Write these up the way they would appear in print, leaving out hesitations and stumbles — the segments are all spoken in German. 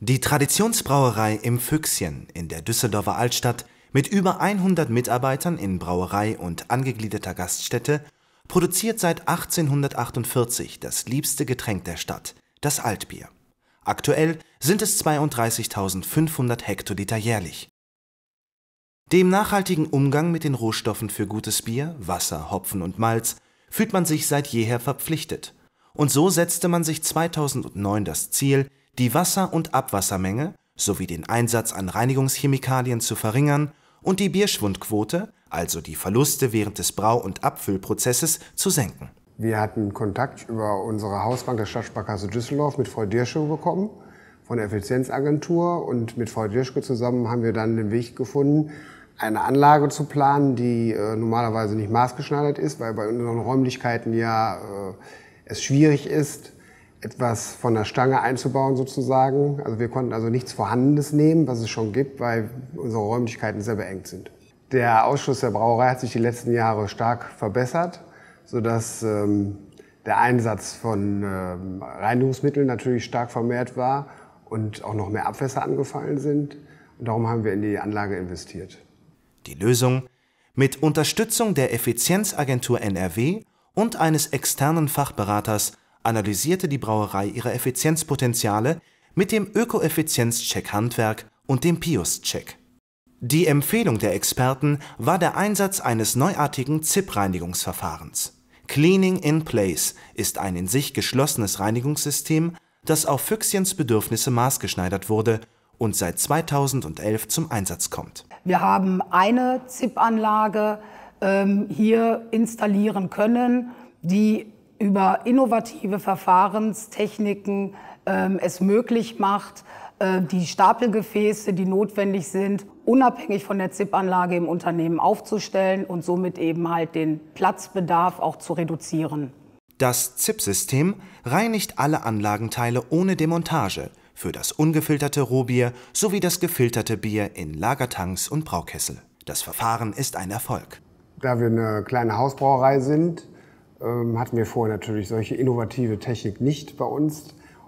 Die Traditionsbrauerei im Füchschen in der Düsseldorfer Altstadt mit über 100 Mitarbeitern in Brauerei und angegliederter Gaststätte produziert seit 1848 das liebste Getränk der Stadt, das Altbier. Aktuell sind es 32.500 Hektoliter jährlich. Dem nachhaltigen Umgang mit den Rohstoffen für gutes Bier, Wasser, Hopfen und Malz fühlt man sich seit jeher verpflichtet. Und so setzte man sich 2009 das Ziel, die Wasser- und Abwassermenge sowie den Einsatz an Reinigungschemikalien zu verringern und die Bierschwundquote, also die Verluste während des Brau- und Abfüllprozesses, zu senken. Wir hatten Kontakt über unsere Hausbank der Stadtsparkasse Düsseldorf mit Frau Dirschke bekommen von der Effizienzagentur, und mit Frau Dirschke zusammen haben wir dann den Weg gefunden, eine Anlage zu planen, die normalerweise nicht maßgeschneidert ist, weil bei unseren Räumlichkeiten ja es schwierig ist, etwas von der Stange einzubauen sozusagen. Also wir konnten also nichts Vorhandenes nehmen, was es schon gibt, weil unsere Räumlichkeiten sehr beengt sind. Der Ausschluss der Brauerei hat sich die letzten Jahre stark verbessert, sodass der Einsatz von Reinigungsmitteln natürlich stark vermehrt war und auch noch mehr Abwässer angefallen sind. Und darum haben wir in die Anlage investiert. Die Lösung: mit Unterstützung der Effizienzagentur NRW und eines externen Fachberaters analysierte die Brauerei ihre Effizienzpotenziale mit dem Ökoeffizienzcheck Handwerk und dem PIUS-Check. Die Empfehlung der Experten war der Einsatz eines neuartigen CIP-Reinigungsverfahrens. Cleaning in Place ist ein in sich geschlossenes Reinigungssystem, das auf Füchschens Bedürfnisse maßgeschneidert wurde und seit 2011 zum Einsatz kommt. Wir haben eine CIP-Anlage hier installieren können, die über innovative Verfahrenstechniken es möglich macht, die Stapelgefäße, die notwendig sind, unabhängig von der CIP-Anlage im Unternehmen aufzustellen und somit eben halt den Platzbedarf auch zu reduzieren. Das CIP-System reinigt alle Anlagenteile ohne Demontage für das ungefilterte Rohbier sowie das gefilterte Bier in Lagertanks und Braukessel. Das Verfahren ist ein Erfolg. Da wir eine kleine Hausbrauerei sind, hatten wir vorher natürlich solche innovative Technik nicht bei uns.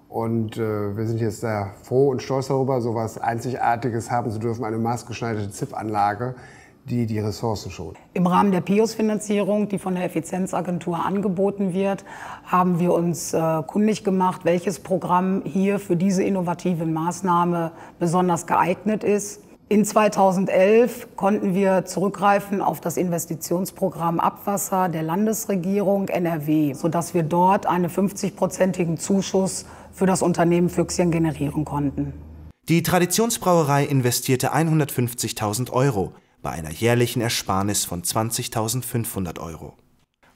Und wir sind jetzt sehr froh und stolz darüber, so etwas Einzigartiges haben zu dürfen, eine maßgeschneiderte CIP-Anlage, die die Ressourcen schont. Im Rahmen der PIUS-Finanzierung, die von der Effizienzagentur angeboten wird, haben wir uns kundig gemacht, welches Programm hier für diese innovative Maßnahme besonders geeignet ist. In 2011 konnten wir zurückgreifen auf das Investitionsprogramm Abwasser der Landesregierung NRW, sodass wir dort einen 50-prozentigen Zuschuss für das Unternehmen Füchschen generieren konnten. Die Traditionsbrauerei investierte 150.000 € bei einer jährlichen Ersparnis von 20.500 €.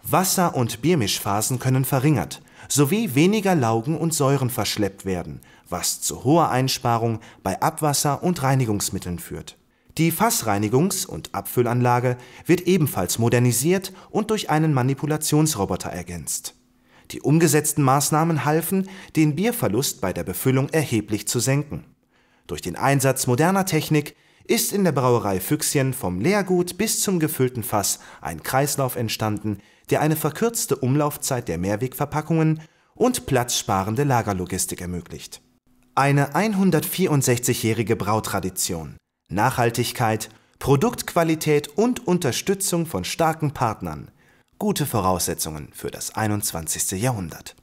Wasser- und Biermischphasen können verringert sowie weniger Laugen und Säuren verschleppt werden, was zu hoher Einsparung bei Abwasser- und Reinigungsmitteln führt. Die Fassreinigungs- und Abfüllanlage wird ebenfalls modernisiert und durch einen Manipulationsroboter ergänzt. Die umgesetzten Maßnahmen halfen, den Bierverlust bei der Befüllung erheblich zu senken. Durch den Einsatz moderner Technik ist in der Brauerei Füchschen vom Leergut bis zum gefüllten Fass ein Kreislauf entstanden, der eine verkürzte Umlaufzeit der Mehrwegverpackungen und platzsparende Lagerlogistik ermöglicht. Eine 164-jährige Brautradition, Nachhaltigkeit, Produktqualität und Unterstützung von starken Partnern – gute Voraussetzungen für das 21. Jahrhundert.